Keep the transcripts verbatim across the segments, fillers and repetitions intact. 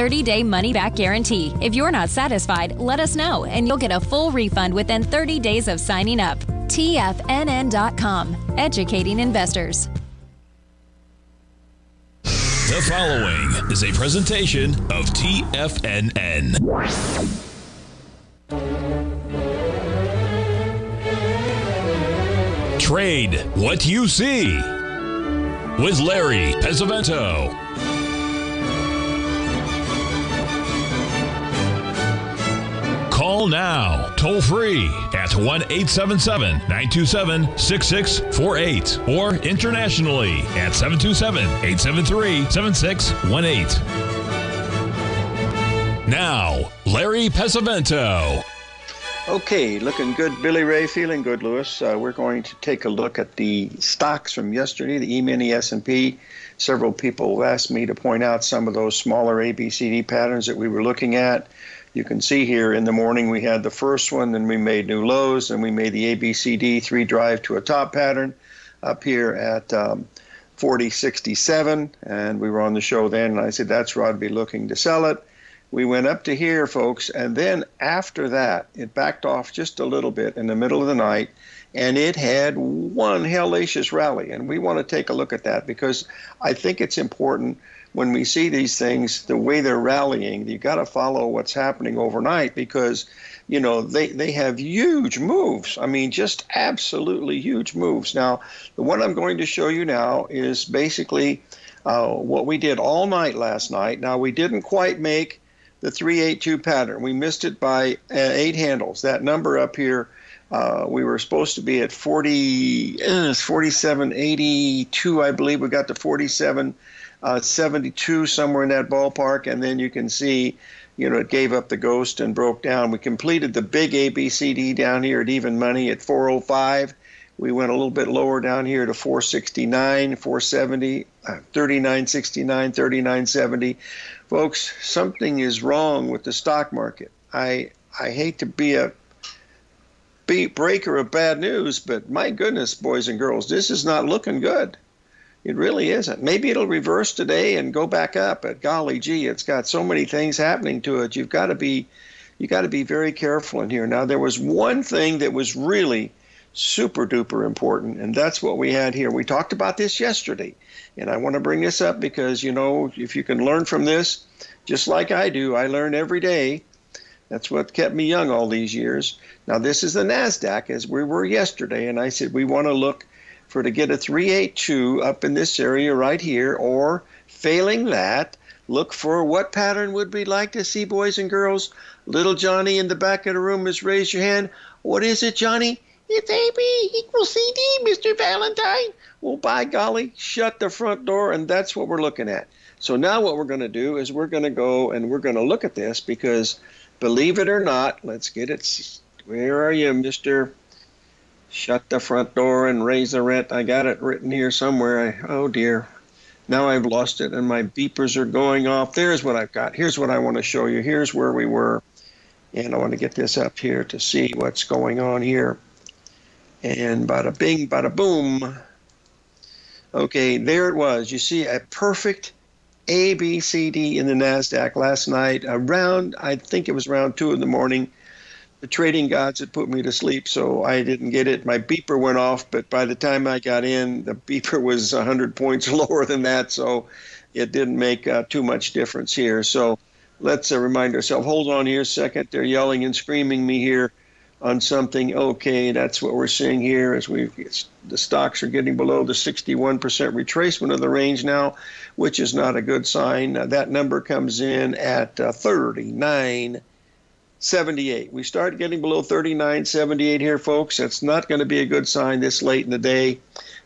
thirty day money-back guarantee. If you're not satisfied, let us know, and you'll get a full refund within thirty days of signing up. T F N N dot com, educating investors. The following is a presentation of T F N N. Trade what you see with Larry Pesavento. Call now, toll free at one eight seven seven, nine two seven, six six four eight or internationally at seven two seven, eight seven three, seven six one eight. Now, Larry Pesavento. Okay, looking good, Billy Ray. Feeling good, Lewis. Uh, we're going to take a look at the stocks from yesterday, the E-mini S and P. Several people asked me to point out some of those smaller A B C D patterns that we were looking at. You can see here in the morning we had the first one, then we made new lows, then we made the A B C D three drive to a top pattern up here at um, forty sixty-seven, and we were on the show then, and I said that's where I'd be looking to sell it. We went up to here, folks, and then after that, it backed off just a little bit in the middle of the night, and it had one hellacious rally, and we want to take a look at that because I think it's important. When we see these things, the way they're rallying, you've got to follow what's happening overnight because, you know, they, they have huge moves. I mean, just absolutely huge moves. Now, the one I'm going to show you now is basically uh, what we did all night last night. Now, we didn't quite make the three eighty-two pattern. We missed it by uh, eight handles. That number up here, uh, we were supposed to be at forty, uh, forty-seven eighty-two, I believe. We got to forty-seven. Uh, seventy-two, somewhere in that ballpark, and then you can see, you know, it gave up the ghost and broke down. We completed the big A B C D down here at even money at four oh five. We went a little bit lower down here to four sixty-nine, four seventy, uh, thirty-nine sixty-nine, thirty-nine seventy. Folks, something is wrong with the stock market. I I hate to be a beat breaker of bad news, but my goodness, boys and girls, this is not looking good. It really isn't. Maybe it'll reverse today and go back up. But golly gee, it's got so many things happening to it. You've got to be, you got to be very careful in here. Now there was one thing that was really super duper important, and that's what we had here. We talked about this yesterday, and I want to bring this up because you know if you can learn from this, just like I do, I learn every day. That's what kept me young all these years. Now this is the NASDAQ as we were yesterday, and I said we want to look for to get a three eighty-two up in this area right here, or failing that, look for what pattern would we like to see, boys and girls? Little Johnny in the back of the room has raised your hand. What is it, Johnny? It's A B equals C D, Mister Valentine. Well, by golly, shut the front door, and that's what we're looking at. So now what we're going to do is we're going to go and we're going to look at this because, believe it or not, let's get it. Where are you, Mister Shut the front door and raise the rent. I got it written here somewhere. I, oh, dear. Now I've lost it, and my beepers are going off. There's what I've got. Here's what I want to show you. Here's where we were. And I want to get this up here to see what's going on here. And bada bing, bada boom. Okay, there it was. You see a perfect A B C D in the NASDAQ last night around, I think it was around two in the morning. The trading gods had put me to sleep, so I didn't get it. My beeper went off, but by the time I got in, the beeper was one hundred points lower than that, so it didn't make uh, too much difference here. So let's uh, remind ourselves, hold on here a second. They're yelling and screaming me here on something. Okay, that's what we're seeing here as we the stocks are getting below the sixty-one percent retracement of the range now, which is not a good sign. Uh, that number comes in at uh, thirty-nine seventy-eight. We start getting below thirty-nine seventy-eight here, folks. That's not going to be a good sign this late in the day,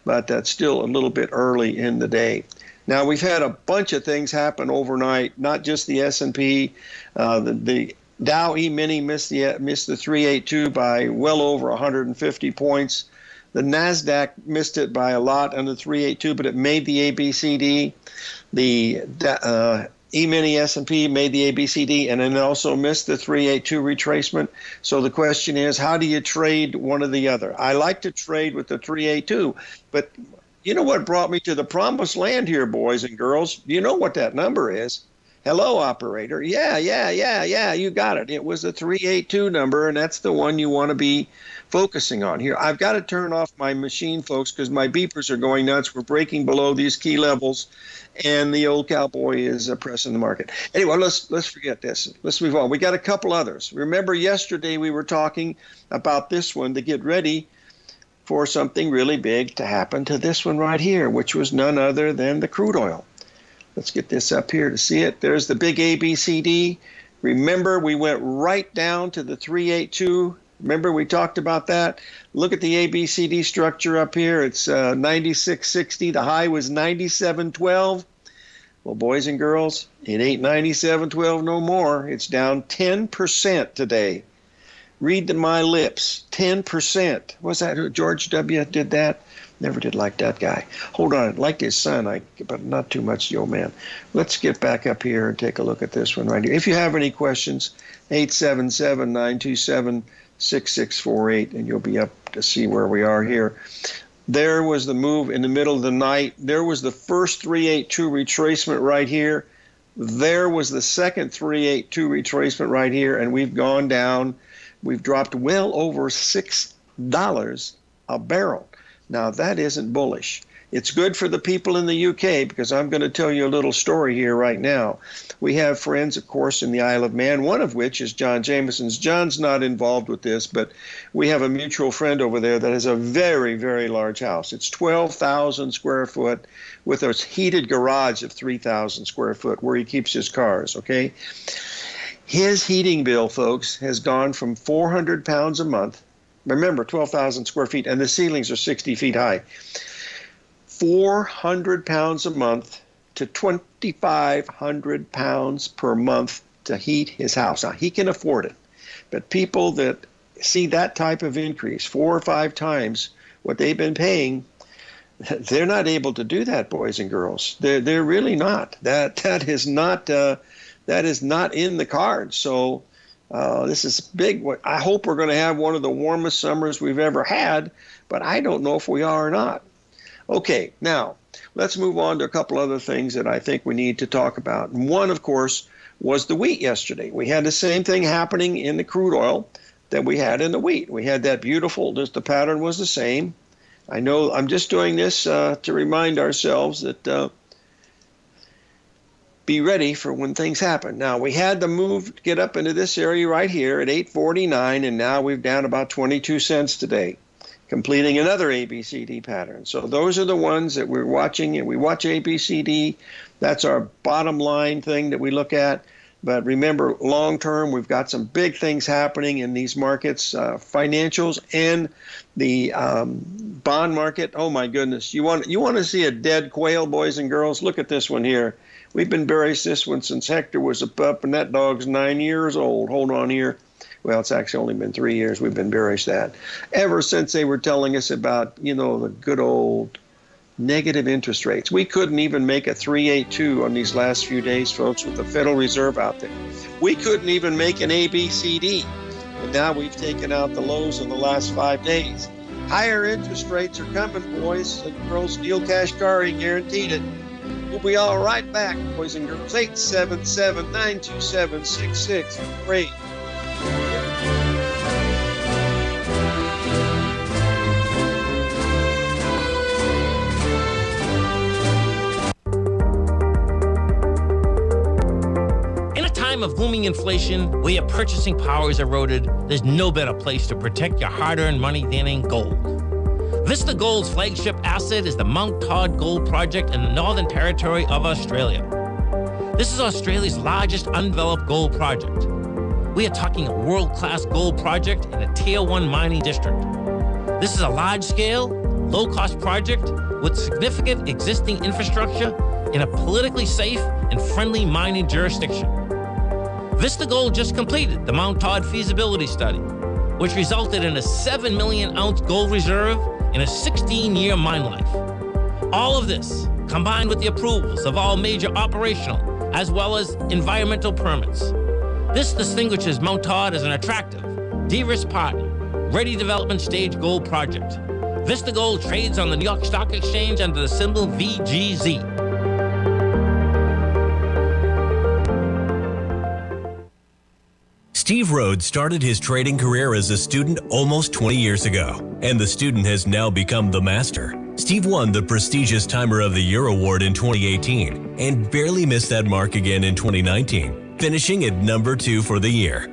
but that's still a little bit early in the day. Now, we've had a bunch of things happen overnight, not just the S and P. Uh, the, the Dow E-mini missed the, missed the three eighty-two by well over one hundred fifty points. The NASDAQ missed it by a lot under three eighty-two, but it made the A B C D. The uh, E-mini S and P made the A B C D and then also missed the three eighty-two retracement. So the question is, how do you trade one or the other? I like to trade with the three eighty-two, but you know what brought me to the promised land here, boys and girls? You know what that number is. hello, operator. Yeah, yeah, yeah, yeah, you got it. It was a three eighty-two number, and that's the one you want to be focusing on here. I've got to turn off my machine, folks, because my beepers are going nuts. We're breaking below these key levels, and the old cowboy is uh, pressing the market. Anyway, let's let's forget this. Let's move on. We got a couple others. Remember yesterday we were talking about this one to get ready for something really big to happen to this one right here, which was none other than the crude oil. Let's get this up here to see it. There's the big A B C D. Remember, we went right down to the three eighty-two. Remember, we talked about that. Look at the A B C D structure up here. It's uh, ninety-six sixty. The high was ninety-seven twelve. Well, boys and girls, it ain't ninety-seven twelve no more. It's down ten percent today. Read to my lips, ten percent. Was that George W. did that? Never did like that guy. Hold on, like his son, I, but not too much the old man. Let's get back up here and take a look at this one right here. If you have any questions, eight seven seven, nine two seven, six six four eight, and you'll be up to see where we are here. There was the move in the middle of the night. There was the first three eighty-two retracement right here. There was the second three eighty-two retracement right here, and we've gone down. We've dropped well over six dollars a barrel. Now, that isn't bullish. It's good for the people in the U K because I'm going to tell you a little story here right now. We have friends, of course, in the Isle of Man, one of which is John Jameson's. John's not involved with this, but we have a mutual friend over there that has a very, very large house. It's twelve thousand square foot with a heated garage of three thousand square foot where he keeps his cars, okay? His heating bill, folks, has gone from four hundred pounds a month. Remember, twelve thousand square feet, and the ceilings are sixty feet high. four hundred pounds a month to twenty-five hundred pounds per month to heat his house. Now, he can afford it, but people that see that type of increase, four or five times what they've been paying, they're not able to do that, boys and girls. They're, they're really not. That, that is not... Uh, That is not in the cards. So uh, this is big. I hope we're going to have one of the warmest summers we've ever had, but I don't know if we are or not. Okay, now let's move on to a couple other things that I think we need to talk about. And one, of course, was the wheat yesterday. We had the same thing happening in the crude oil that we had in the wheat. We had that beautiful, just the pattern was the same. I know I'm just doing this uh, to remind ourselves that uh, be ready for when things happen. Now, we had the move to get up into this area right here at eight forty-nine, and now we've down about twenty-two cents today, completing another A B C D pattern. So those are the ones that we're watching, and we watch A B C D. That's our bottom line thing that we look at. But remember, long term, we've got some big things happening in these markets, uh, financials and the um, bond market. Oh, my goodness. You want, you want to see a dead quail, boys and girls? Look at this one here. We've been buried this one since Hector was a pup, and that dog's nine years old. Hold on here. Well, it's actually only been three years we've been buried that. Ever since they were telling us about, you know, the good old negative interest rates. We couldn't even make a three eighty-two on these last few days, folks, with the Federal Reserve out there. We couldn't even make an A B C D, and now we've taken out the lows in the last five days. Higher interest rates are coming, boys and girls. Neil Kashkari guaranteed it. We'll be all right back, boys and girls. eight seven seven, nine two seven, six six four eight. In a time of booming inflation, where your purchasing power is eroded, there's no better place to protect your hard-earned money than in gold. Vista Gold's flagship asset is the Mount Todd Gold Project in the Northern Territory of Australia. This is Australia's largest undeveloped gold project. We are talking a world-class gold project in a Tier one mining district. This is a large-scale, low-cost project with significant existing infrastructure in a politically safe and friendly mining jurisdiction. Vista Gold just completed the Mount Todd feasibility study, which resulted in a seven million ounce gold reserve in a sixteen year mine life. All of this, combined with the approvals of all major operational as well as environmental permits. This distinguishes Mount Todd as an attractive, de-risk partner, ready development stage gold project. Vista Gold trades on the New York Stock Exchange under the symbol V G Z. Steve Rhodes started his trading career as a student almost twenty years ago, and the student has now become the master. Steve won the prestigious Timer of the Year award in twenty eighteen and barely missed that mark again in twenty nineteen, finishing at number two for the year.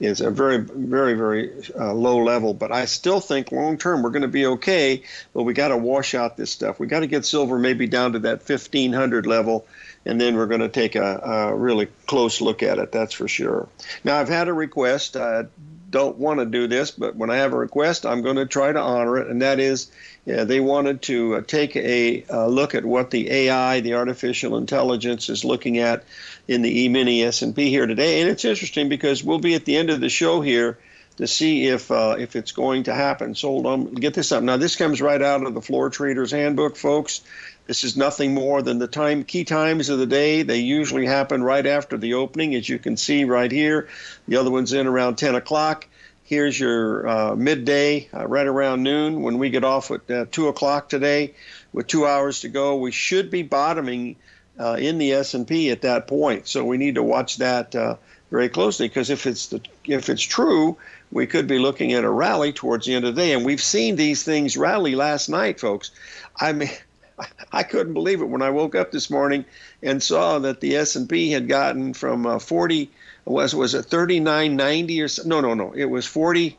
is a very, very, very uh, low level. But I still think long term we're going to be okay. But we got to wash out this stuff. We got to get silver maybe down to that fifteen hundred level, and then we're going to take a, a really close look at it. That's for sure. Now, I've had a request. Uh, don't want to do this, but when I have a request, I'm going to try to honor it, and that is yeah, they wanted to uh, take a uh, look at what the A I, the artificial intelligence, is looking at in the E-mini S and P here today. And it's interesting because we'll be at the end of the show here to see if uh, if it's going to happen. So hold on, get this up. Now, this comes right out of the Floor Trader's Handbook, folks. This is nothing more than the time key times of the day. They usually happen right after the opening, as you can see right here. The other one's in around ten o'clock. Here's your uh, midday, uh, right around noon. When we get off at uh, two o'clock today, with two hours to go, we should be bottoming uh, in the S and P at that point. So we need to watch that uh, very closely, because if it's the, if it's true, we could be looking at a rally towards the end of the day. And we've seen these things rally last night, folks. I mean, I couldn't believe it when I woke up this morning and saw that the S and P had gotten from uh, forty, was was it thirty-nine ninety or so? No, no, no. It was forty,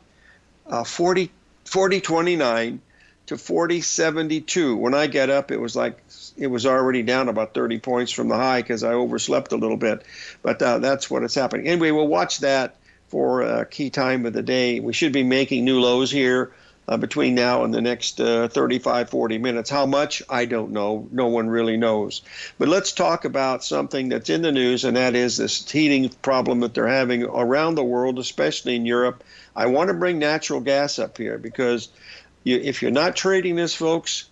uh, forty, forty twenty-nine to forty seventy-two. When I got up, it was like it was already down about thirty points from the high because I overslept a little bit. But uh, that's what is happening. Anyway, we'll watch that for a uh, key time of the day. We should be making new lows here. Uh, between now and the next uh, thirty-five, forty minutes. How much? I don't know. No one really knows. But let's talk about something that's in the news, and that is this heating problem that they're having around the world, especially in Europe. I want to bring natural gas up here because you, if you're not trading this, folks,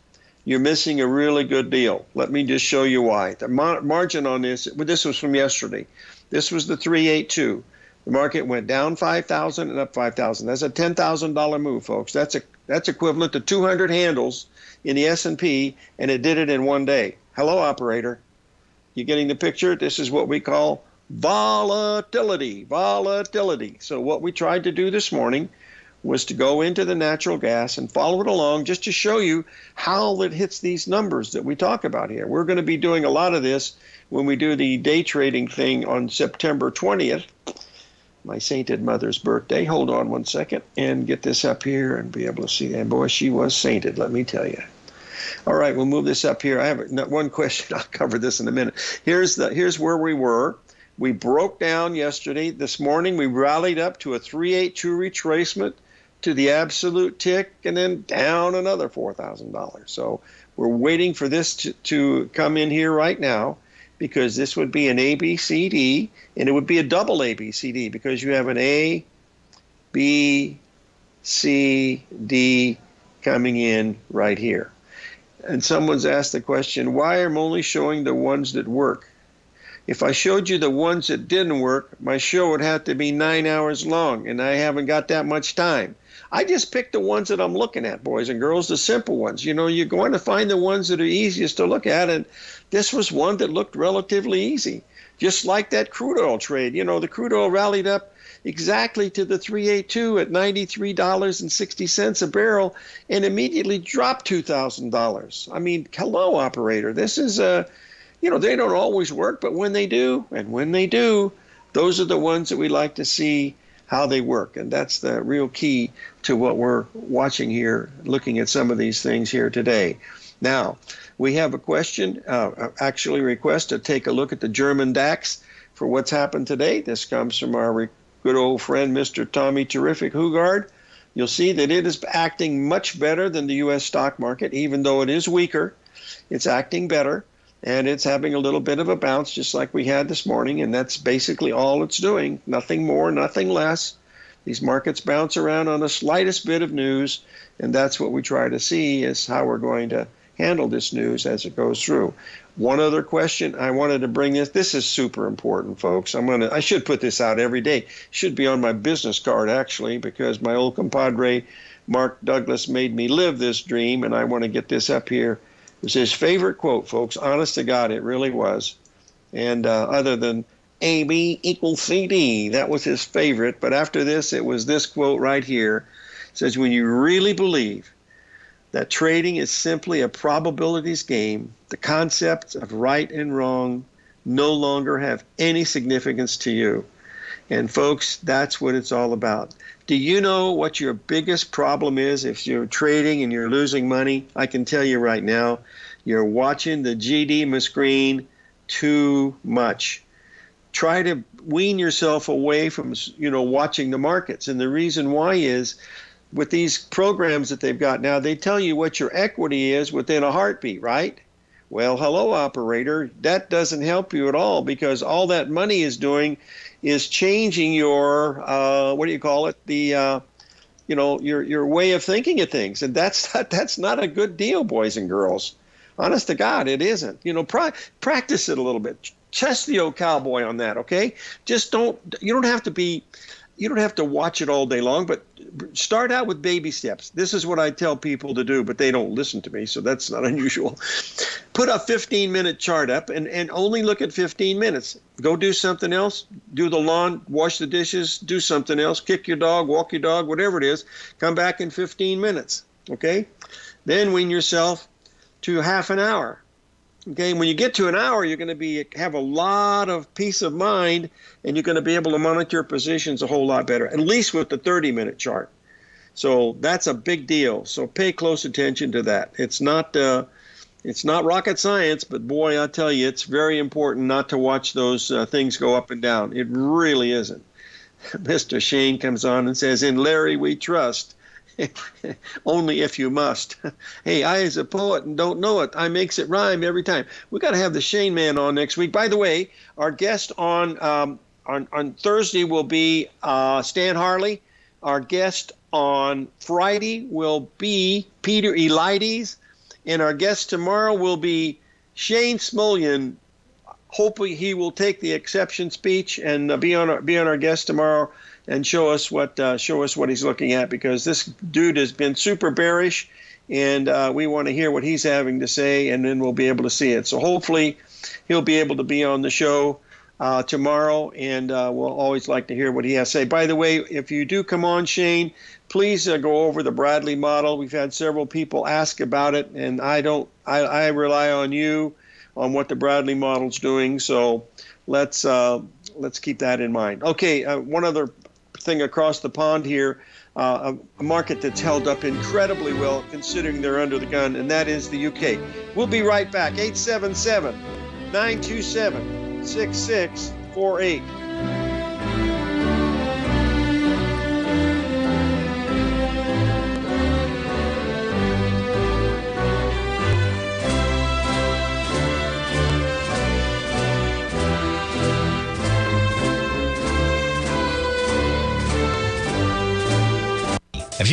you're missing a really good deal. Let me just show you why. The mar margin on this, well, this was from yesterday. This was the three eighty-two. The market went down five thousand and up five thousand. That's a ten thousand dollar move, folks. That's a That's equivalent to two hundred handles in the S and P, and it did it in one day. Hello, operator. You getting the picture? This is what we call volatility, volatility. So what we tried to do this morning was to go into the natural gas and follow it along just to show you how it hits these numbers that we talk about here. We're going to be doing a lot of this when we do the day trading thing on September twentieth, my sainted mother's birthday. Hold on one second and get this up here and be able to see. And boy, she was sainted, let me tell you. All right, we'll move this up here. I have not one question. I'll cover this in a minute. Here's the here's where we were. We broke down yesterday. This morning, we rallied up to a three eighty-two retracement to the absolute tick and then down another four thousand dollars. So we're waiting for this to, to come in here right now, because this would be an A B C D, and it would be a double A B C D, because you have an A, B, C, D coming in right here. And someone's asked the question, why am I only showing the ones that work? If I showed you the ones that didn't work, my show would have to be nine hours long, and I haven't got that much time. I just picked the ones that I'm looking at, boys and girls, the simple ones. You know, you're going to find the ones that are easiest to look at, and this was one that looked relatively easy, just like that crude oil trade. You know, the crude oil rallied up exactly to the three eighty-two at ninety-three dollars and sixty cents a barrel and immediately dropped two thousand dollars. I mean, hello, operator. This is a... You know, they don't always work, but when they do, and when they do, those are the ones that we like to see how they work. And that's the real key to what we're watching here, looking at some of these things here today. Now, we have a question, uh, actually request to take a look at the German DAX for what's happened today. This comes from our good old friend, Mister Tommy Terrific Hugard. You'll see that it is acting much better than the U S stock market, even though it is weaker. It's acting better. And it's having a little bit of a bounce, just like we had this morning, and that's basically all it's doing. Nothing more, nothing less. These markets bounce around on the slightest bit of news, and that's what we try to see, is how we're going to handle this news as it goes through. One other question I wanted to bring this. This is super important, folks. I'm gonna, I should put this out every day. Should be on my business card, actually, because my old compadre, Mark Douglas, made me live this dream, and I want to get this up here. It was his favorite quote, folks. Honest to God, it really was. And uh, other than A B equals C D, that was his favorite. But after this, it was this quote right here. It says, when you really believe that trading is simply a probabilities game, the concepts of right and wrong no longer have any significance to you. And folks, that's what it's all about. Do you know what your biggest problem is if you're trading and you're losing money? I can tell you right now, you're watching the G D M A screen too much. Try to wean yourself away from, you know, watching the markets. And the reason why is, with these programs that they've got now, they tell you what your equity is within a heartbeat, right? Well, hello, operator. That doesn't help you at all, because all that money is doing is changing your, uh, what do you call it, the, uh, you know, your your way of thinking of things. And that's not, that's not a good deal, boys and girls. Honest to God, it isn't. You know, pra practice it a little bit. Test the old cowboy on that, okay? Just don't, you don't have to be, you don't have to watch it all day long, but start out with baby steps. This is what I tell people to do, but they don't listen to me, so that's not unusual. Put a fifteen minute chart up and, and only look at fifteen minutes. Go do something else. Do the lawn, wash the dishes, do something else, kick your dog, walk your dog, whatever it is. Come back in fifteen minutes, okay? Then wean yourself to half an hour. Okay, when you get to an hour, you're going to be have a lot of peace of mind, and you're going to be able to monitor your positions a whole lot better, at least with the thirty minute chart. So that's a big deal. So pay close attention to that. It's not uh, it's not rocket science, but boy, I tell you, it's very important not to watch those uh, things go up and down. It really isn't. Mister Shane comes on and says, "In Larry we trust." Only if you must. Hey, I is a poet and don't know it. I makes it rhyme every time. We got to have the Shane Man on next week. By the way, our guest on um, on, on Thursday will be uh, Stan Harley. Our guest on Friday will be Peter Eliades. And our guest tomorrow will be Shane Smolian. Hopefully he will take the exception speech and uh, be on our, be on our guest tomorrow. and show us what uh, show us what he's looking at, because this dude has been super bearish, and uh, we want to hear what he's having to say, and then we'll be able to see it. So hopefully he'll be able to be on the show uh, tomorrow, and uh, we'll always like to hear what he has to say. By the way, if you do come on, Shane, please uh, go over the Bradley model. We've had several people ask about it, and I don't. I, I rely on you on what the Bradley model's doing. So let's uh, let's keep that in mind. Okay, uh, one other thing across the pond here, uh, a market that's held up incredibly well considering they're under the gun, and that is the U K. We'll be right back. eight seven seven, nine two seven, six six four eight. If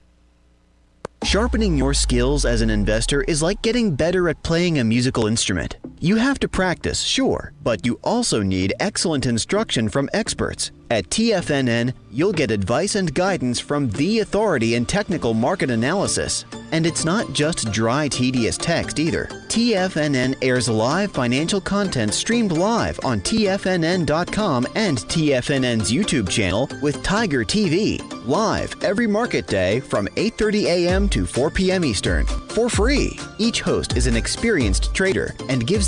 Sharpening your skills as an investor is like getting better at playing a musical instrument. You have to practice, sure, but you also need excellent instruction from experts. At T F N N, you'll get advice and guidance from the authority in technical market analysis. And it's not just dry, tedious text either. T F N N airs live financial content streamed live on T F N N dot com and T F N N's YouTube channel with Tiger T V, live every market day from eight thirty a m to four p m Eastern, for free. Each host is an experienced trader and gives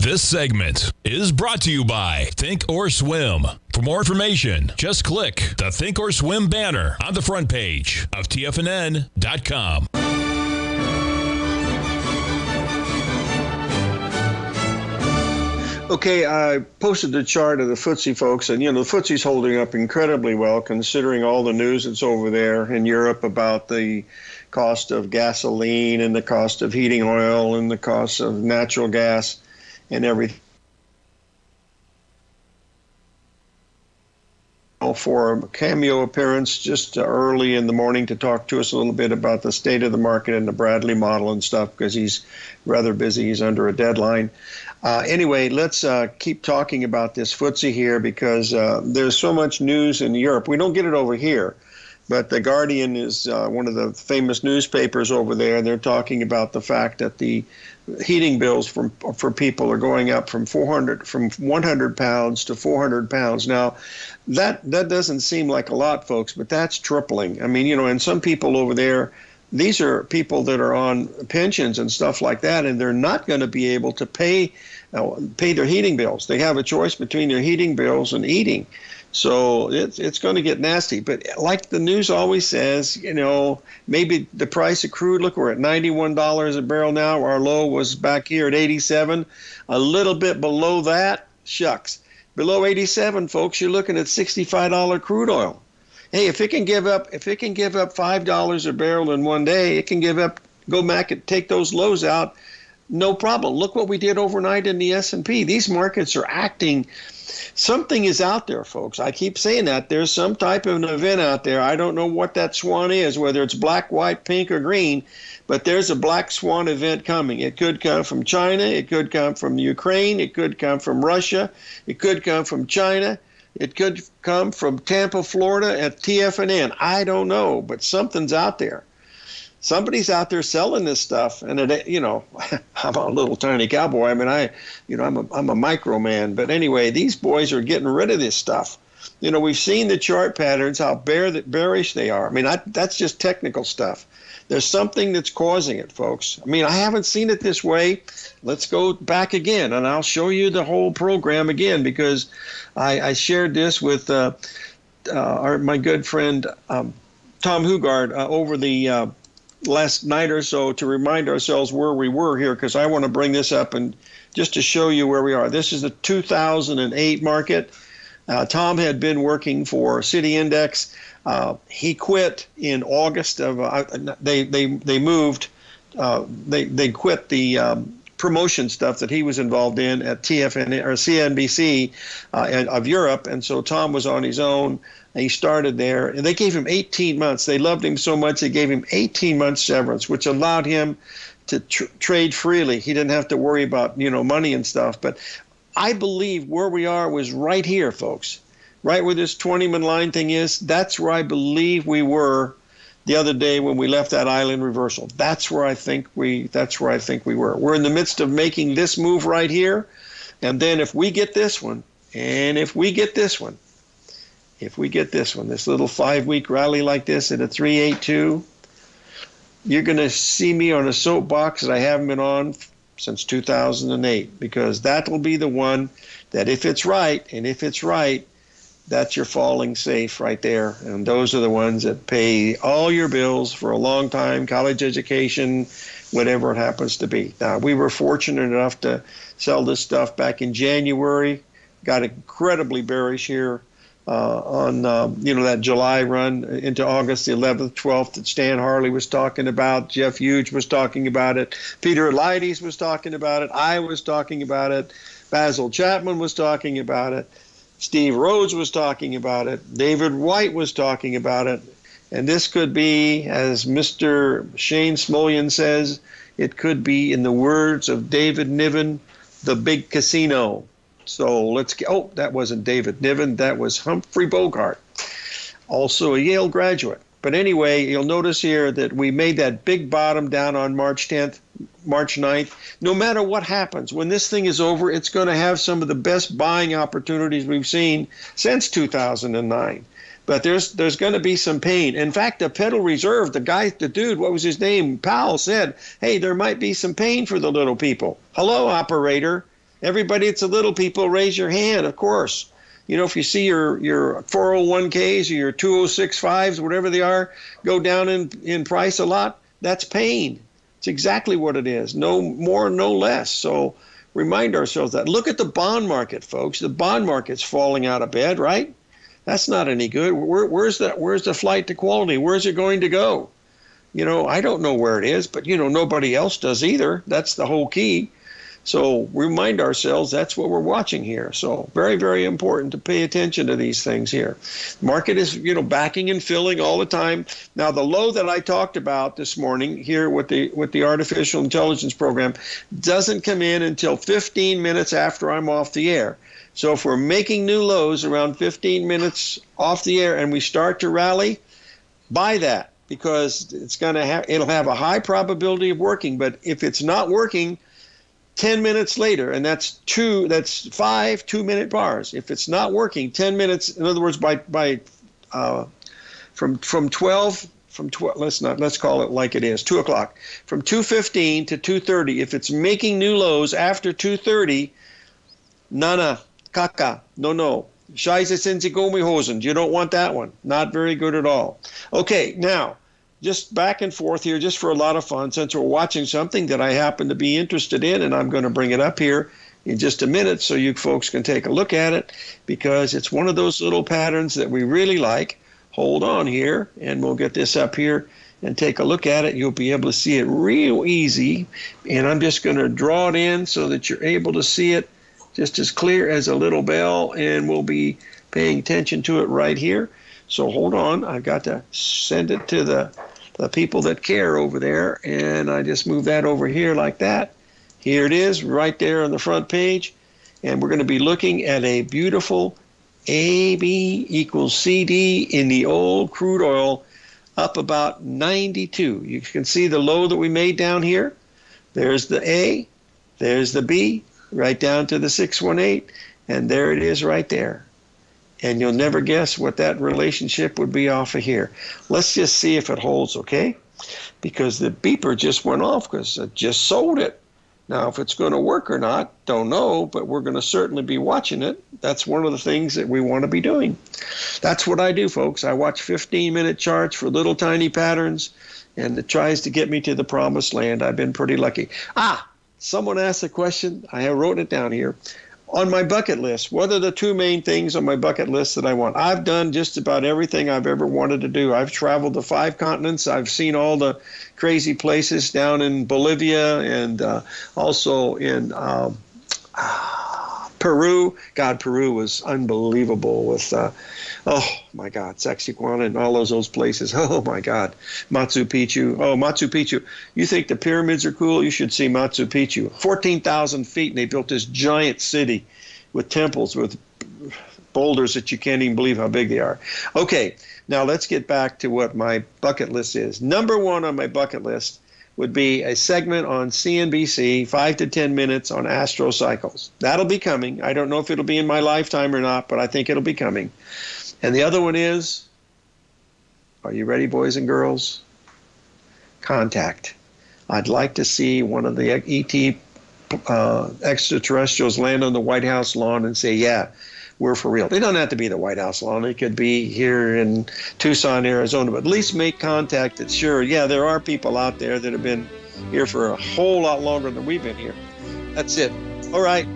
This segment is brought to you by Thinkorswim. For more information, just click the Thinkorswim banner on the front page of T F N N dot com. Okay, I posted the chart of the F T S E, folks, and, you know, the F T S E's holding up incredibly well considering all the news that's over there in Europe about the cost of gasoline and the cost of heating oil and the cost of natural gas and everything. For a cameo appearance just early in the morning to talk to us a little bit about the state of the market and the Bradley model and stuff, because he's rather busy. He's under a deadline. Uh, anyway, let's uh, keep talking about this F T S E here, because uh, there's so much news in Europe. We don't get it over here, but The Guardian is uh, one of the famous newspapers over there. They're talking about the fact that the heating bills from, for people are going up from four hundred from one hundred pounds to four hundred pounds. Now, that that doesn't seem like a lot, folks, but that's tripling. I mean, you know, and some people over there, these are people that are on pensions and stuff like that, and they're not going to be able to pay uh, pay their heating bills. They have a choice between their heating bills and eating. So it's, it's going to get nasty. But like the news always says, you know, maybe the price of crude, look, we're at ninety-one dollars a barrel now. Our low was back here at eighty-seven. A little bit below that, shucks. Below eighty-seven, folks, you're looking at sixty-five dollar crude oil. Hey, if it can give up, if it can give up five dollars a barrel in one day, it can give up, go back and take those lows out, no problem. Look what we did overnight in the S and P. These markets are acting. Something is out there, folks. I keep saying that. There's some type of an event out there. I don't know what that swan is, whether it's black, white, pink, or green, but there's a black swan event coming. It could come from China. It could come from Ukraine. It could come from Russia. It could come from China. It could come from Tampa, Florida at T F N N. I don't know, but something's out there. Somebody's out there selling this stuff, and it, you know, I'm a little tiny cowboy. I mean, I, you know, I'm a I'm a micro man. But anyway, these boys are getting rid of this stuff. You know, we've seen the chart patterns, how bear that bearish they are. I mean, I, that's just technical stuff. There's something that's causing it, folks. I mean, I haven't seen it this way. Let's go back again, and I'll show you the whole program again because I, I shared this with uh, uh, our, my good friend um, Tom Hugard uh, over the. Uh, last night or so to remind ourselves where we were here, because I want to bring this up and just to show you where we are. This is the two thousand eight market. Uh, Tom had been working for City Index. Uh, he quit in August of uh, they they they moved uh, they they quit the um, promotion stuff that he was involved in at T F N or C N B C uh, and, of Europe, and so Tom was on his own. He started there, and they gave him eighteen months. They loved him so much they gave him eighteen months severance, which allowed him to tr trade freely. He didn't have to worry about, you know, money and stuff. But I believe where we are was right here, folks, right where this twenty-man line thing is. That's where I believe we were the other day when we left that island reversal. That's where I think we. That's where I think we were. We're in the midst of making this move right here, and then if we get this one, and if we get this one. If we get this one, this little five-week rally like this at a three eighty-two, you're going to see me on a soapbox that I haven't been on since two thousand eight, because that will be the one that if it's right, and if it's right, that's your falling safe right there. And those are the ones that pay all your bills for a long time, college education, whatever it happens to be. Now, we were fortunate enough to sell this stuff back in January, got incredibly bearish here. Uh, on uh, you know, that July run into August the eleventh, twelfth that Stan Harley was talking about, Jeff Hughes was talking about it, Peter Eliades was talking about it, I was talking about it, Basil Chapman was talking about it, Steve Rhodes was talking about it, David White was talking about it, and this could be, as Mister Shane Smolian says, it could be, in the words of David Niven, the big casino. So let's get, oh, that wasn't David Niven. That was Humphrey Bogart, also a Yale graduate. But anyway, you'll notice here that we made that big bottom down on March tenth, March ninth. No matter what happens, when this thing is over, it's going to have some of the best buying opportunities we've seen since two thousand nine. But there's there's going to be some pain. In fact, the Federal Reserve, the guy, the dude, what was his name? Powell said, hey, there might be some pain for the little people. Hello, operator. Everybody, it's the little people, raise your hand, of course. You know, if you see your, your four oh one Ks or your two oh six fives, whatever they are, go down in, in price a lot, that's pain. It's exactly what it is, no more, no less. So remind ourselves that. Look at the bond market, folks. The bond market's falling out of bed, right? That's not any good. Where, where's that? Where's the flight to quality? Where's it going to go? You know, I don't know where it is, but, you know, nobody else does either. That's the whole key. So remind ourselves that's what we're watching here. So very, very important to pay attention to these things here. Market is, you know, backing and filling all the time. Now, the low that I talked about this morning here with the with the artificial intelligence program doesn't come in until fifteen minutes after I'm off the air. So if we're making new lows around fifteen minutes off the air and we start to rally, buy that, because it's going to have it'll have a high probability of working. But if it's not working, ten minutes later, and that's two, that's five two-minute bars. If it's not working, ten minutes, in other words, by by uh, from from twelve from tw let's not let's call it like it is, two o'clock, from two fifteen to two thirty. If it's making new lows after two thirty, nana, caca, no no. Scheiße sind sie gummihosend. You don't want that one. Not very good at all. Okay, now just back and forth here, just for a lot of fun, since we're watching something that I happen to be interested in, and I'm going to bring it up here in just a minute so you folks can take a look at it, because it's one of those little patterns that we really like. Hold on here, and we'll get this up here and take a look at it. You'll be able to see it real easy, and I'm just going to draw it in so that you're able to see it just as clear as a little bell, and we'll be paying attention to it right here. So hold on, I've got to send it to the, the people that care over there, and I just move that over here like that. Here it is, right there on the front page, and we're going to be looking at a beautiful A B equals C D in the old crude oil, up about ninety-two. You can see the low that we made down here. There's the A, there's the B, right down to the six one eight, and there it is right there. And you'll never guess what that relationship would be off of here. Let's just see if it holds, okay? Because the beeper just went off because it just sold it. Now, if it's going to work or not, don't know, but we're going to certainly be watching it. That's one of the things that we want to be doing. That's what I do, folks. I watch fifteen minute charts for little tiny patterns, and it tries to get me to the promised land. I've been pretty lucky. Ah, someone asked a question. I have wrote it down here. On my bucket list, what are the two main things on my bucket list that I want? I've done just about everything I've ever wanted to do. I've traveled to five continents. I've seen all the crazy places down in Bolivia and uh, also in um, ah, Peru. God, Peru was unbelievable with, uh, oh, my God, Sacsayhuaman and all those, those places. Oh, my God, Machu Picchu. Oh, Machu Picchu. You think the pyramids are cool? You should see Machu Picchu. fourteen thousand feet, and they built this giant city with temples, with boulders that you can't even believe how big they are. Okay, now let's get back to what my bucket list is. Number one on my bucket list would be a segment on C N B C, five to ten minutes on astro cycles. That'll be coming. I don't know if it'll be in my lifetime or not, but I think it'll be coming. And the other one is, are you ready, boys and girls? Contact. I'd like to see one of the E T uh, extraterrestrials land on the White House lawn and say, yeah, we're for real. They don't have to be the White House lawn. It could be here in Tucson, Arizona, but at least make contact that, sure, yeah, there are people out there that have been here for a whole lot longer than we've been here. That's it. All right.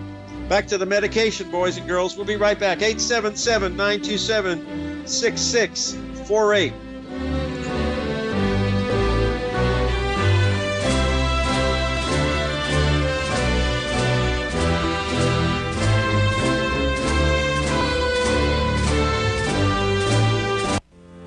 Back to the medication, boys and girls. We'll be right back. eight seven seven, nine two seven, six six four eight.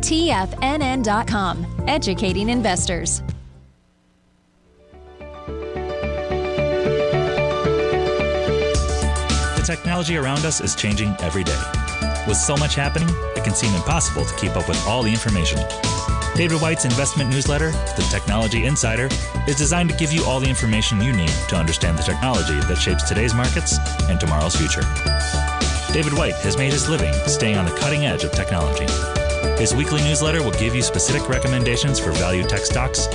T F N N dot com, educating investors. The technology around us is changing every day. With so much happening, it can seem impossible to keep up with all the information. David White's investment newsletter, The Technology Insider, is designed to give you all the information you need to understand the technology that shapes today's markets and tomorrow's future. David White has made his living staying on the cutting edge of technology. His weekly newsletter will give you specific recommendations for value tech stocks,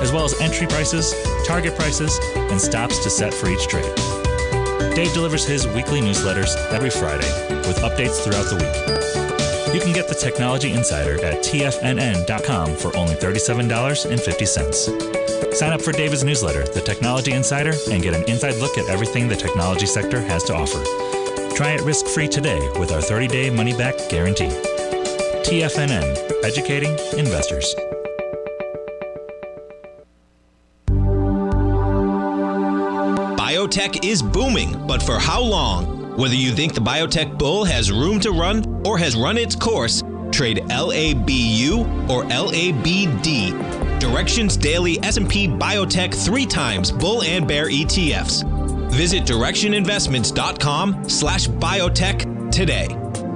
as well as entry prices, target prices, and stops to set for each trade. Dave delivers his weekly newsletters every Friday with updates throughout the week. You can get The Technology Insider at T F N N dot com for only thirty-seven dollars and fifty cents. Sign up for David's newsletter, The Technology Insider, and get an inside look at everything the technology sector has to offer. Try it risk-free today with our thirty-day money-back guarantee. T F N N, educating investors. Biotech is booming, but for how long? Whether you think the biotech bull has room to run or has run its course, trade L A B U or L A B D. Direction's daily S and P Biotech three times bull and bear E T Fs. Visit direction investments dot com slash biotech today.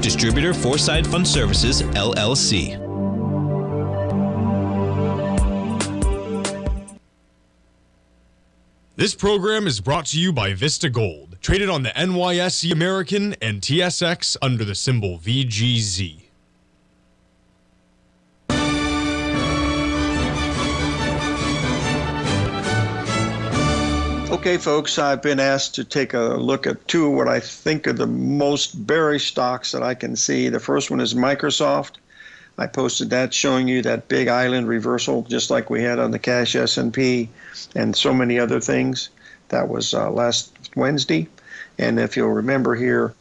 Distributor Foreside Fund Services, L L C. This program is brought to you by Vista Gold, traded on the N Y S E American and T S X under the symbol V G Z. Okay, folks, I've been asked to take a look at two of what I think are the most bearish stocks that I can see. The first one is Microsoft. I posted that showing you that big island reversal just like we had on the cash S and P and so many other things. That was uh, last Wednesday. And if you'll remember here,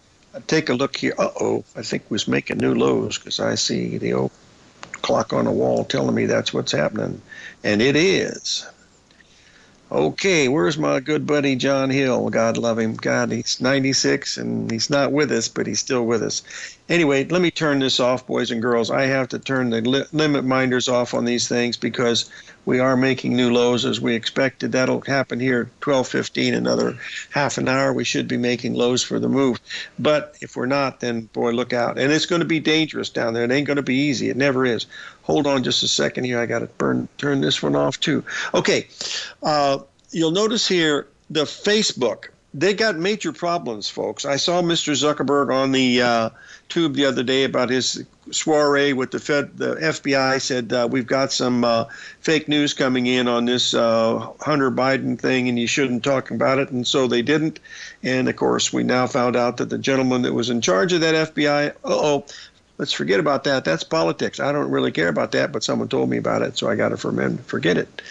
take a look here. Uh-oh, I think was making new lows because I see the old clock on the wall telling me that's what's happening. And it is. Okay, where's my good buddy John Hill? God love him. God, he's ninety-six, and he's not with us, but he's still with us. Anyway, let me turn this off, boys and girls. I have to turn the li limit minders off on these things because we are making new lows as we expected. That'll happen here at twelve fifteen, another half an hour. We should be making lows for the move. But if we're not, then, boy, look out. And it's going to be dangerous down there. It ain't going to be easy. It never is. Hold on just a second here. I got to burn turn this one off too. Okay, uh, you'll notice here the Facebook. They got major problems, folks. I saw Mister Zuckerberg on the uh, tube the other day about his soiree with the Fed. The F B I said uh, we've got some uh, fake news coming in on this uh, Hunter Biden thing, and you shouldn't talk about it. And so they didn't. And of course, we now found out that the gentleman that was in charge of that F B I, uh oh. Let's forget about that. That's politics. I don't really care about that, but someone told me about it, so I got to forget it.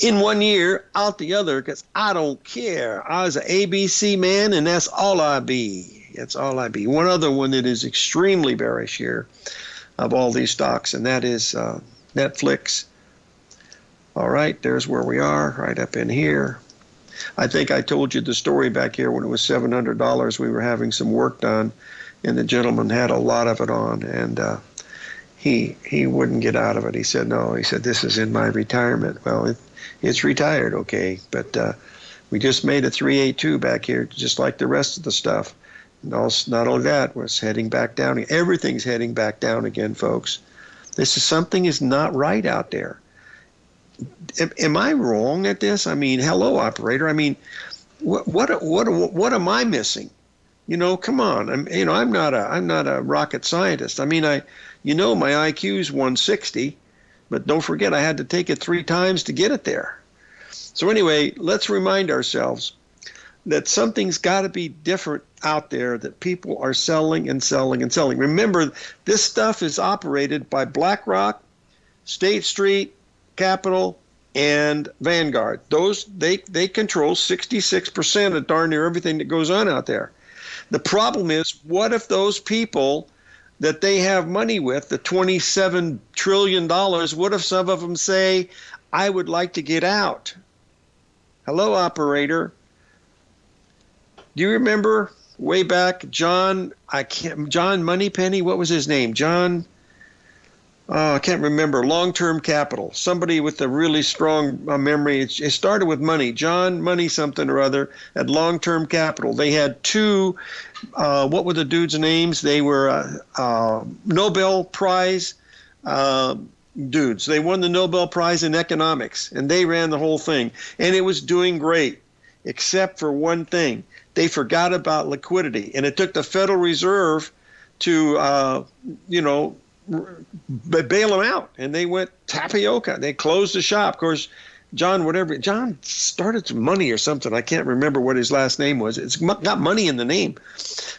In one year, out the other, because I don't care. I was an A B C man, and that's all I be. That's all I be. One other one that is extremely bearish here of all these stocks, and that is uh, Netflix. All right, there's where we are, right up in here. I think I told you the story back here when it was seven hundred dollars. We were having some work done. And the gentleman had a lot of it on, and uh, he he wouldn't get out of it. He said, no, he said, this is in my retirement. Well, it, it's retired, okay, but uh, we just made a three eighty-two back here, just like the rest of the stuff. And also, not only that, was heading back down. Everything's heading back down again, folks. This is something is not right out there. Am, am I wrong at this? I mean, hello, operator. I mean, what what what what am I missing? You know, come on. I'm, you know, I'm not a, I'm not a rocket scientist. I mean, I, you know, my I Q's one sixty, but don't forget, I had to take it three times to get it there. So anyway, let's remind ourselves that something's got to be different out there. That people are selling and selling and selling. Remember, this stuff is operated by BlackRock, State Street, Capital, and Vanguard. Those they they control sixty-six percent of darn near everything that goes on out there. The problem is, what if those people that they have money with, the twenty-seven trillion dollars, what if some of them say, I would like to get out? Hello, operator. Do you remember way back, John, I can't, John Moneypenny, what was his name? John, Uh, I can't remember. Long-term capital. Somebody with a really strong uh, memory. It, it started with money. John Money something or other at long-term capital. They had two, uh, what were the dudes' names? They were uh, uh, Nobel Prize uh, dudes. They won the Nobel Prize in economics, and they ran the whole thing. And it was doing great, except for one thing. They forgot about liquidity, and it took the Federal Reserve to, uh, you know, but bail them out, and they went tapioca. They closed the shop. Of course, John, whatever, John started Money or something. I can't remember what his last name was. It's got money in the name,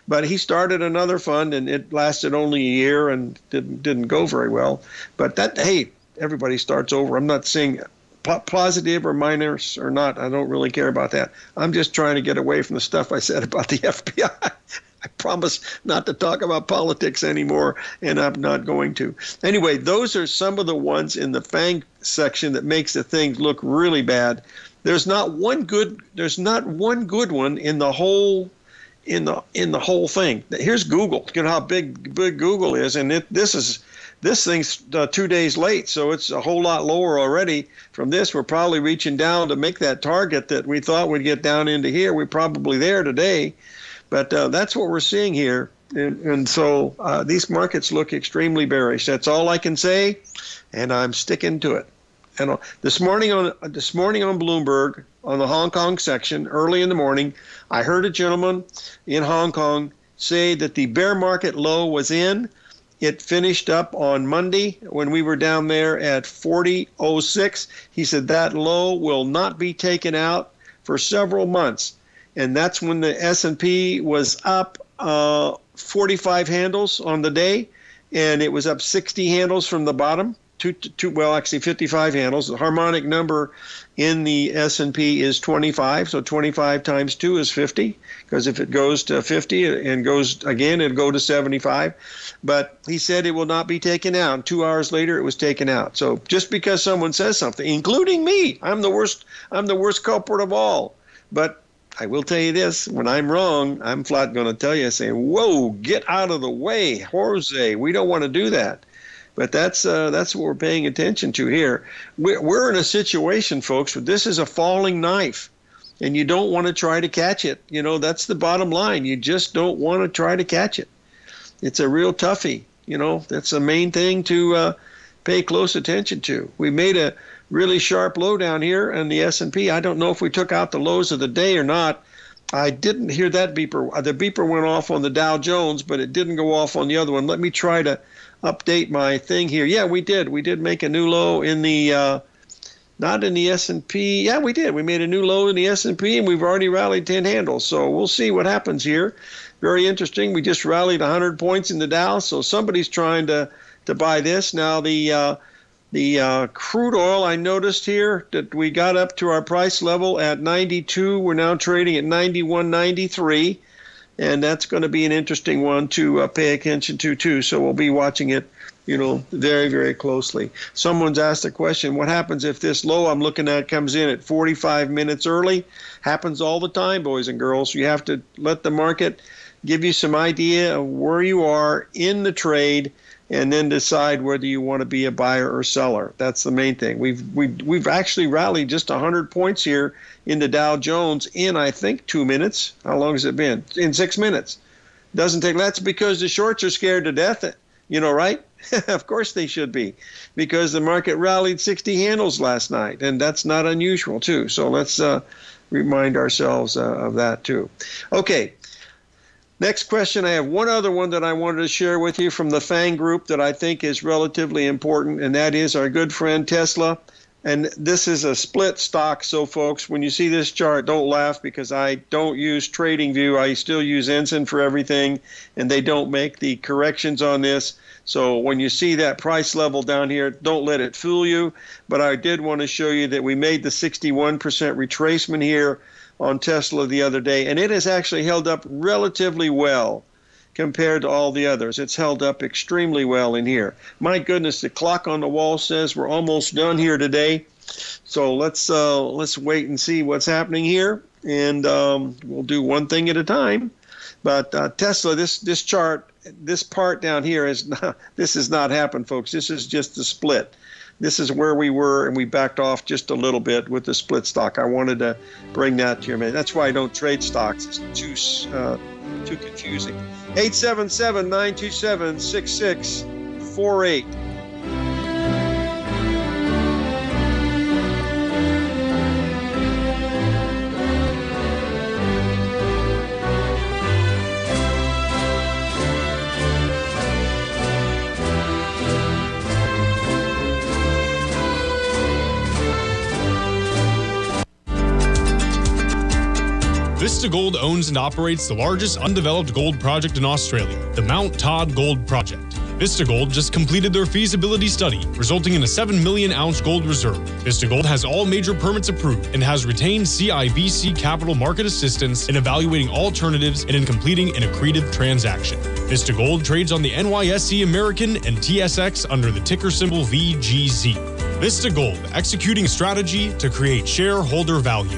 but he started another fund, and it lasted only a year and didn't didn't go very well. But that, hey, everybody starts over. I'm not saying positive or minus or not. I don't really care about that. I'm just trying to get away from the stuff I said about the F B I. I promise not to talk about politics anymore, and I'm not going to. Anyway, those are some of the ones in the FANG section that makes the things look really bad. There's not one good. There's not one good one in the whole, in the in the whole thing. Here's Google. Look at how big big Google is, and it, this is this thing's uh, two days late, so it's a whole lot lower already. From this, we're probably reaching down to make that target that we thought would get down into here. We're probably there today. But uh, that's what we're seeing here. And, and so uh, these markets look extremely bearish. That's all I can say, and I'm sticking to it. And uh, this morning on uh, this morning on Bloomberg, on the Hong Kong section, early in the morning, I heard a gentleman in Hong Kong say that the bear market low was in. It finished up on Monday when we were down there at forty oh six. He said that low will not be taken out for several months. And that's when the S and P was up uh, forty-five handles on the day, and it was up sixty handles from the bottom. Two, two, well, actually fifty-five handles. The harmonic number in the S and P is twenty-five, so twenty-five times two is fifty, because if it goes to fifty and goes again, it'll go to seventy-five. But he said it will not be taken out. Two hours later, it was taken out. So just because someone says something, including me, I'm the worst. I'm the worst culprit of all. But I will tell you this, when I'm wrong, I'm flat going to tell you, say, whoa, get out of the way, Jose, we don't want to do that. But that's uh, that's what we're paying attention to here. We're, we're in a situation, folks, where this is a falling knife, and you don't want to try to catch it. You know, that's the bottom line. You just don't want to try to catch it. It's a real toughie. You know, that's the main thing to uh, pay close attention to. We made a really sharp low down here, and the S and P, I don't know if we took out the lows of the day or not. I didn't hear that beeper. The beeper went off on the Dow Jones, but it didn't go off on the other one. Let me try to update my thing here. Yeah, we did. We did make a new low in the, uh, not in the S and P. Yeah, we did. We made a new low in the S and P, and we've already rallied ten handles. So we'll see what happens here. Very interesting. We just rallied one hundred points in the Dow, so somebody's trying to, to buy this. Now the... Uh, The uh, crude oil, I noticed here that we got up to our price level at ninety-two. We're now trading at ninety-one ninety-three, and that's going to be an interesting one to uh, pay attention to, too. So we'll be watching it, you know, very, very closely. Someone's asked a question, what happens if this low I'm looking at comes in at forty-five minutes early? Happens all the time, boys and girls. You have to let the market give you some idea of where you are in the trade, and then decide whether you want to be a buyer or seller. That's the main thing. We've we've we've actually rallied just one hundred points here in the Dow Jones in, I think, two minutes. How long has it been? In six minutes. Doesn't take. That's because the shorts are scared to death. You know, right? Of course they should be, because the market rallied sixty handles last night, and that's not unusual too. So let's uh, remind ourselves uh, of that too. Okay. Next question, I have one other one that I wanted to share with you from the FANG group that I think is relatively important, and that is our good friend Tesla. And this is a split stock, so folks, when you see this chart, don't laugh, because I don't use TradingView. I still use Ensign for everything, and they don't make the corrections on this. So when you see that price level down here, don't let it fool you. But I did want to show you that we made the sixty-one percent retracement here on Tesla the other day, and it has actually held up relatively well compared to all the others. It's held up extremely well in here. My goodness, the clock on the wall says we're almost done here today, so let's uh, let's wait and see what's happening here, and um, we'll do one thing at a time. But uh, Tesla, this this chart, this part down here is not, this has not happened, folks. This is just the split. This is where we were, and we backed off just a little bit with the split stock. I wanted to bring that to your mind. That's why I don't trade stocks. It's too uh, too confusing. eight seven seven, nine two seven, six six four eight. Vista Gold owns and operates the largest undeveloped gold project in Australia, the Mount Todd Gold Project. Vista Gold just completed their feasibility study, resulting in a seven million ounce gold reserve. Vista Gold has all major permits approved and has retained C I B C Capital Market Assistance in evaluating alternatives and in completing an accretive transaction. Vista Gold trades on the N Y S E American and T S X under the ticker symbol V G Z. Vista Gold, executing strategy to create shareholder value.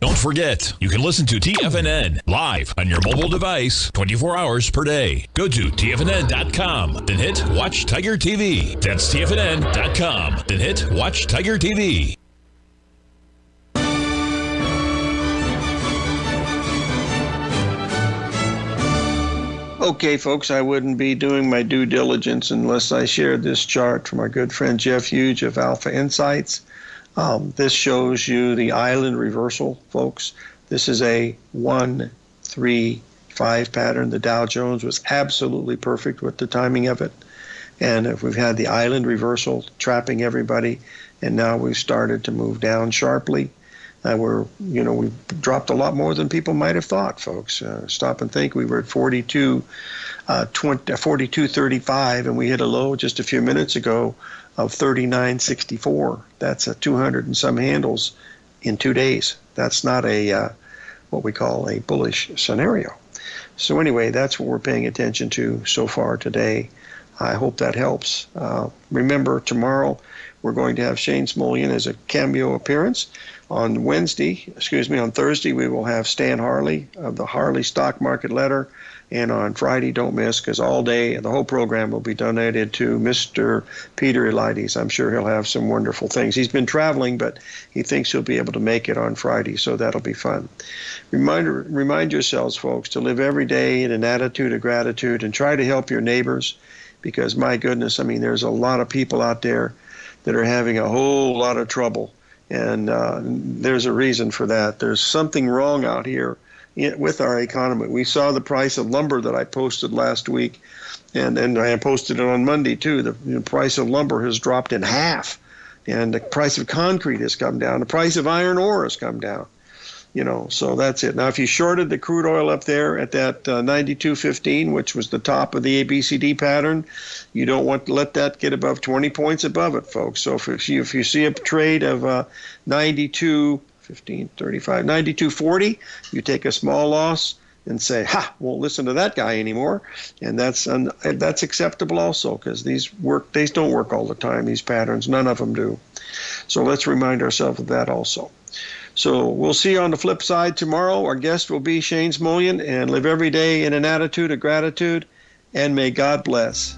Don't forget, you can listen to T F N N live on your mobile device twenty-four hours per day. Go to T F N N dot com, then hit Watch Tiger T V. That's T F N N dot com, then hit Watch Tiger T V. Okay, folks, I wouldn't be doing my due diligence unless I shared this chart from our good friend Jeff Hughes of Alpha Insights. Um, this shows you the island reversal, folks. This is a one three five pattern. The Dow Jones was absolutely perfect with the timing of it. And if we've had the island reversal trapping everybody, and now we've started to move down sharply. Uh, we're, you know, we've dropped a lot more than people might have thought, folks. Uh, stop and think. We were at forty-two thirty-five, and we hit a low just a few minutes ago of thirty-nine sixty-four. That's a two hundred and some handles in two days. That's not a uh, what we call a bullish scenario. So anyway, that's what we're paying attention to so far today. I hope that helps. Uh, remember, tomorrow we're going to have Shane Smolian as a cameo appearance. On Wednesday, excuse me, on Thursday, we will have Stan Harley of the Harley Stock Market Letter. And on Friday, don't miss, because all day, the whole program will be donated to Mister Peter Eliades. I'm sure he'll have some wonderful things. He's been traveling, but he thinks he'll be able to make it on Friday, so that'll be fun. Remind, remind yourselves, folks, to live every day in an attitude of gratitude and try to help your neighbors, because, my goodness, I mean, there's a lot of people out there that are having a whole lot of trouble, and uh, there's a reason for that. There's something wrong out here with our economy. We saw the price of lumber that I posted last week, and, and I posted it on Monday too. The, the price of lumber has dropped in half, and the price of concrete has come down. The price of iron ore has come down. You know, so that's it. Now, if you shorted the crude oil up there at that uh, ninety-two fifteen, which was the top of the A B C D pattern, you don't want to let that get above twenty points above it, folks. So if you, if you see a trade of uh, ninety-two fifteen, thirty-five, ninety-two forty, you take a small loss and say, ha, won't listen to that guy anymore. And that's un that's acceptable also, because these work, they don't work all the time, these patterns. None of them do. So let's remind ourselves of that also. So we'll see you on the flip side tomorrow. Our guest will be Shane Smolian, and live every day in an attitude of gratitude, and may God bless.